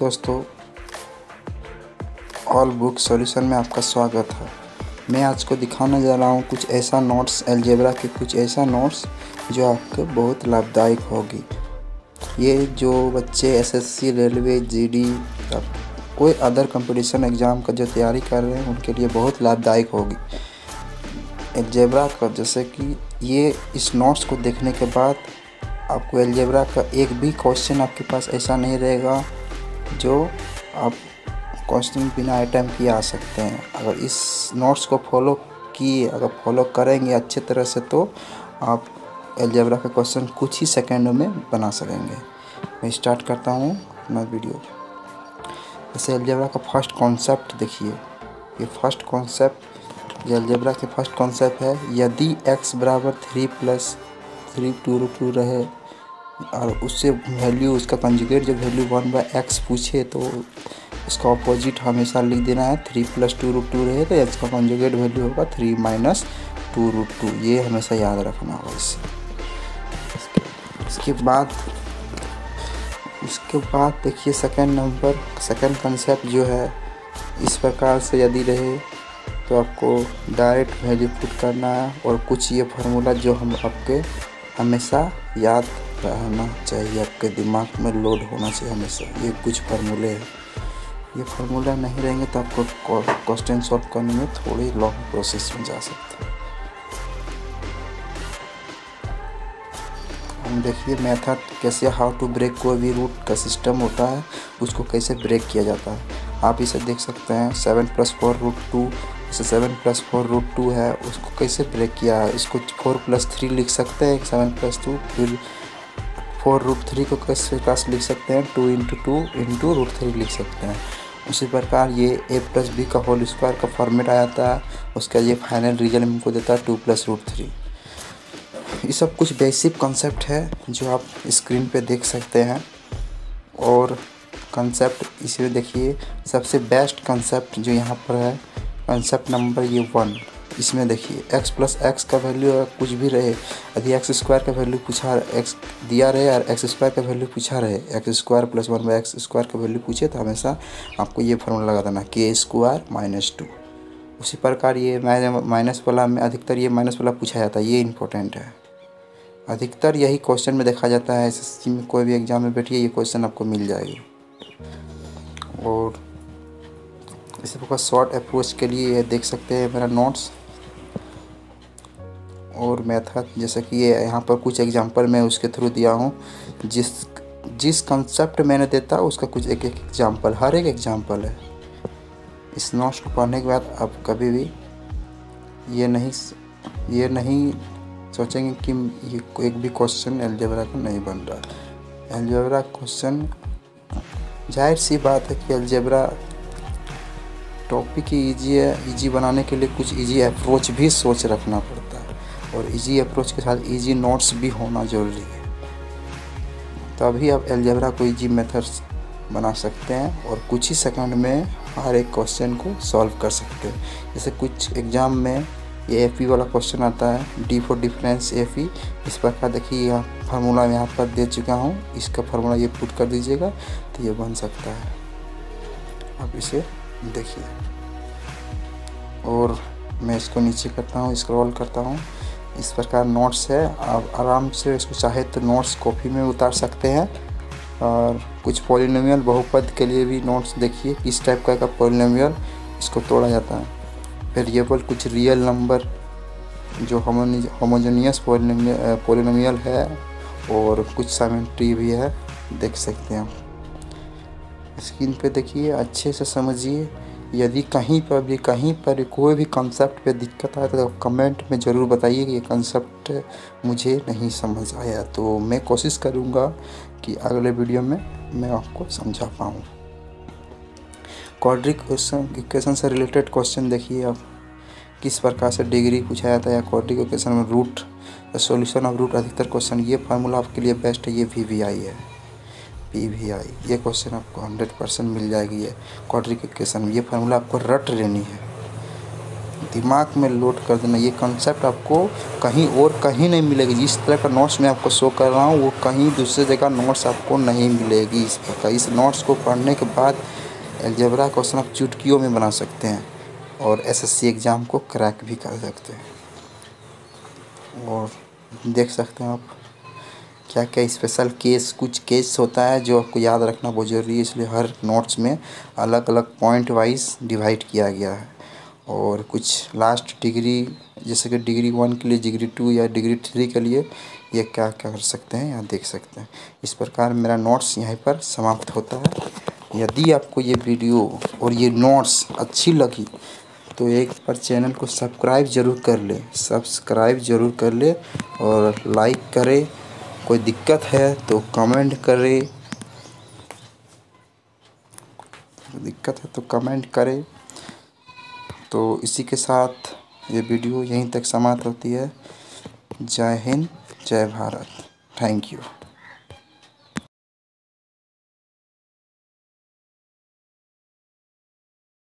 दोस्तों, all book solution में आपका स्वागत है। मैं आज को दिखाने जा रहा हूँ कुछ ऐसा नोट्स, अलजेब्रा के कुछ ऐसा नोट्स जो आपको बहुत लाभदायक होगी। ये जो बच्चे एसएससी, रेलवे, जीडी, कोई अदर कंपटीशन एग्ज़ाम का जो तैयारी कर रहे हैं उनके लिए बहुत लाभदायक होगी अलजेब्रा का। जैसे कि ये इस नोट्स को देखने के बाद आपको अलजेब्रा का एक भी क्वेश्चन आपके पास ऐसा नहीं रहेगा जो आप क्वेश्चन बिना अटेम्प्ट किए आ सकते हैं। अगर इस नोट्स को फॉलो करेंगे अच्छे तरह से तो आप अलजेब्रा का क्वेश्चन कुछ ही सेकेंडों में बना सकेंगे। मैं स्टार्ट करता हूँ अपना वीडियो। जैसे अलजेब्रा का फर्स्ट कॉन्सेप्ट देखिए, ये फर्स्ट कॉन्सेप्ट, ये अलजेब्रा के फर्स्ट कॉन्सेप्ट है, यदि x बराबर 3 + 3 (2√2) रहे और उससे वैल्यू, उसका कंजुगेट जो वैल्यू 1/x पूछे तो इसका ऑपोजिट हमेशा लिख देना है। 3 + 2√2 रहे तो इसका कंजुगेट वैल्यू होगा 3 - 2√2। ये हमेशा याद रखना होगा इससे। उसके बाद देखिए सेकंड कंसेप्ट जो है, इस प्रकार से यदि रहे तो आपको डायरेक्ट वैल्यू पुट करना है और कुछ ये फार्मूला जो हम आपके हमेशा याद रहना चाहिए, आपके दिमाग में लोड होना चाहिए हमेशा। ये कुछ फार्मूले हैं, ये फार्मूला नहीं रहेंगे तो आपको क्वेश्चन सॉल्व करने में थोड़ी लॉन्ग प्रोसेस में जा सकते हैं। हम देखिए मेथड कैसे, हाउ टू ब्रेक, कोई भी रूट का सिस्टम होता है उसको कैसे ब्रेक किया जाता है, आप इसे देख सकते हैं। 7 + 4√2, इसे 7 + 4√2 है, उसको कैसे ब्रेक किया है। इसको 4 + 3 लिख सकते हैं, 7 + 2, फिर 4√3 को कैसे पास लिख सकते हैं, 2 × 2 × √3 लिख सकते हैं। उसी प्रकार ये a + b का होल स्क्वायर का फॉर्मेट आ जाता है, उसका ये फाइनल रिजल्ट हमको देता है 2 + √3। ये सब कुछ बेसिक कॉन्सेप्ट है जो आप स्क्रीन पर देख सकते हैं। और कंसेप्ट इसलिए देखिए, सबसे बेस्ट कंसेप्ट जो यहाँ पर है, कंसेप्ट नंबर ये 1। इसमें देखिए x + x का वैल्यू कुछ भी रहे, यदि x² का वैल्यू पूछा, x दिया रहे और x² का वैल्यू पूछा रहे, x² + 1/x² का वैल्यू पूछे तो हमेशा आपको ये फॉर्मूला लगा देना, k² - 2। उसी प्रकार ये माइनस वाला में अधिकतर ये माइनस वाला पूछा जाता है, ये इम्पोर्टेंट है, अधिकतर यही क्वेश्चन में देखा जाता है। एसएससी में कोई भी एग्जाम में बैठिए ये क्वेश्चन आपको मिल जाएगी। और इस प्रकार शॉर्ट अप्रोच के लिए ये देख सकते हैं मेरा नोट्स और मेथड। जैसे कि ये यहाँ पर कुछ एग्जांपल मैं उसके थ्रू दिया हूँ, जिस कंसेप्ट मैंने देता उसका कुछ एक एग्जांपल, हर एक एग्जांपल है। इस नोट्स को पढ़ने के बाद आप कभी भी ये नहीं सोचेंगे कि ये एक भी क्वेश्चन अलजेब्रा का नहीं बन रहा। अलजेब्रा क्वेश्चन, जाहिर सी बात है कि अलजेब्रा टॉपिक ही ईजी है, ईजी बनाने के लिए कुछ ईजी अप्रोच भी सोच रखना पड़ता है और ईजी अप्रोच के साथ ईजी नोट्स भी होना ज़रूरी है, तभी आप अलजेब्रा को ईजी मेथड्स बना सकते हैं और कुछ ही सेकंड में हर एक क्वेश्चन को सॉल्व कर सकते हैं। जैसे कुछ एग्ज़ाम में ये एफ ई वाला क्वेश्चन आता है, D for difference, F E. इस प्रकार देखिए, यहाँ फार्मूला मैं यहाँ पर दे चुका हूँ, इसका फार्मूला ये पुट कर दीजिएगा तो ये बन सकता है। आप इसे देखिए और मैं इसको नीचे करता हूँ, स्क्रॉल करता हूँ। इस प्रकार नोट्स है, आप आराम से इसको चाहे तो नोट्स कॉपी में उतार सकते हैं। और कुछ पॉलिनोमियल, बहुपद के लिए भी नोट्स देखिए किस टाइप का पॉलिनोमियल, इसको तोड़ा जाता है। वेरिएबल, कुछ रियल नंबर जो होमोजेनियस पॉलिनोमियल है और कुछ सिमेट्री भी है, देख सकते हैं आप स्क्रीन पे। देखिए अच्छे से समझिए, यदि कहीं पर कोई भी कंसेप्ट पे दिक्कत आए तो कमेंट में ज़रूर बताइए कि ये कंसेप्ट मुझे नहीं समझ आया, तो मैं कोशिश करूँगा कि अगले वीडियो में मैं आपको समझा पाऊँ। क्वाड्रिक इक्वेशन से रिलेटेड क्वेश्चन देखिए आप, किस प्रकार से डिग्री पूछा जाता है या क्वाड्रिक इक्वेशन में रूट, सॉल्यूशन ऑफ रूट, अधिकतर क्वेश्चन ये फार्मूला आपके लिए बेस्ट है। ये PVI है, PVI ये क्वेश्चन आपको 100% मिल जाएगी। ये क्वाड्रिक इक्वेशन, ये फार्मूला आपको रट लेनी है। दिमाग में लोड कर देना। ये कंसेप्ट आपको कहीं और कहीं नहीं मिलेगी। जिस तरह का नोट्स मैं आपको शो कर रहा हूँ वो कहीं दूसरे जगह नोट्स आपको नहीं मिलेगी। इस प्रकार इस नोट्स को पढ़ने के बाद अलजेब्रा क्वेश्चन आप चुटकियों में बना सकते हैं और एसएससी एग्ज़ाम को क्रैक भी कर सकते हैं। और देख सकते हैं आप क्या क्या स्पेशल केस, कुछ केस होता है जो आपको याद रखना बहुत ज़रूरी है, इसलिए हर नोट्स में अलग अलग पॉइंट वाइज डिवाइड किया गया है। और कुछ लास्ट डिग्री, जैसे कि डिग्री 1 के लिए, डिग्री 2 या डिग्री 3 के लिए ये क्या क्या कर सकते हैं यहाँ देख सकते हैं। इस प्रकार मेरा नोट्स यहीं पर समाप्त होता है। यदि आपको ये वीडियो और ये नोट्स अच्छी लगी तो एक बार चैनल को सब्सक्राइब ज़रूर कर ले और लाइक करें। कोई दिक्कत है तो कमेंट करें। तो इसी के साथ ये वीडियो यहीं तक समाप्त होती है। जय हिंद, जय भारत, थैंक यू।